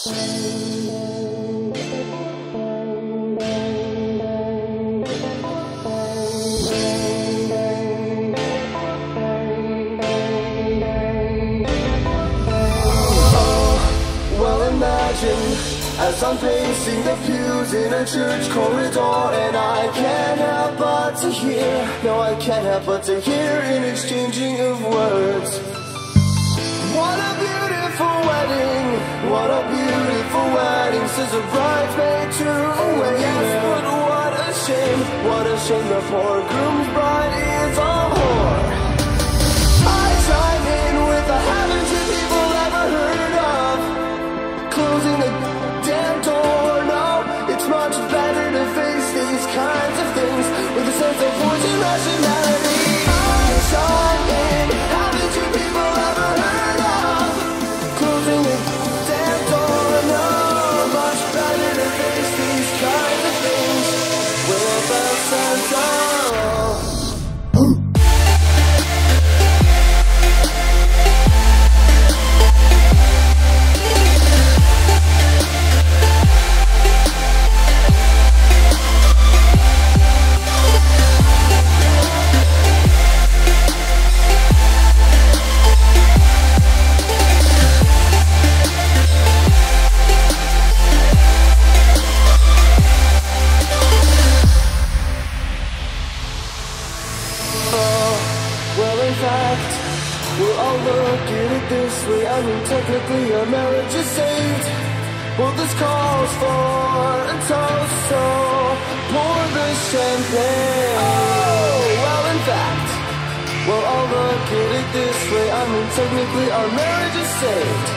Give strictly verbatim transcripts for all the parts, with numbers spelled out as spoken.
As I'm facing the pews in a church corridor, and I can't help but to hear, no I can't help but to hear an exchanging of words. What a beautiful wedding, what a beautiful wedding, says a bridesmaid to a waiter. Yes, but what a shame, what a shame the poor groom's bride is a whore. I chime in with a haven't you people ever heard of closing the damn door? No, it's much better to face these kinds of things with a sense of voice and rationality. I sign in, haven't you people ever heard of closing the damn door? No, much better to face these kinds of things with a sense of technically our marriage is saved. Well, this calls for a toast, so pour the champagne. Oh, well, in fact, well, I'll look at it this way. I mean, technically our marriage is saved.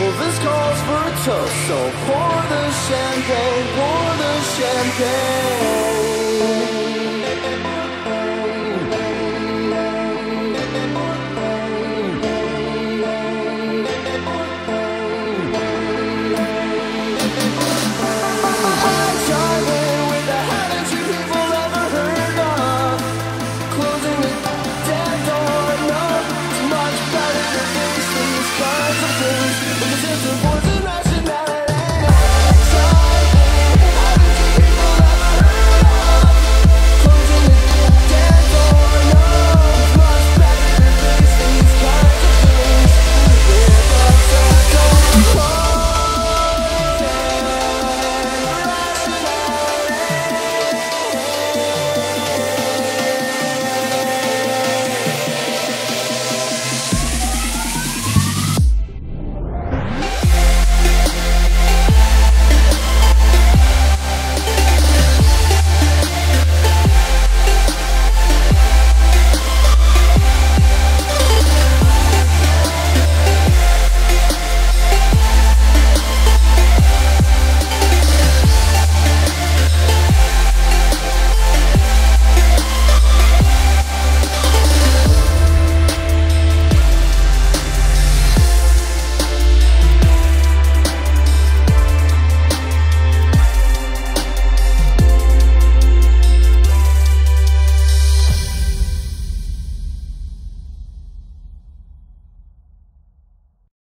Well, this calls for a toast, so pour the champagne, pour the champagne.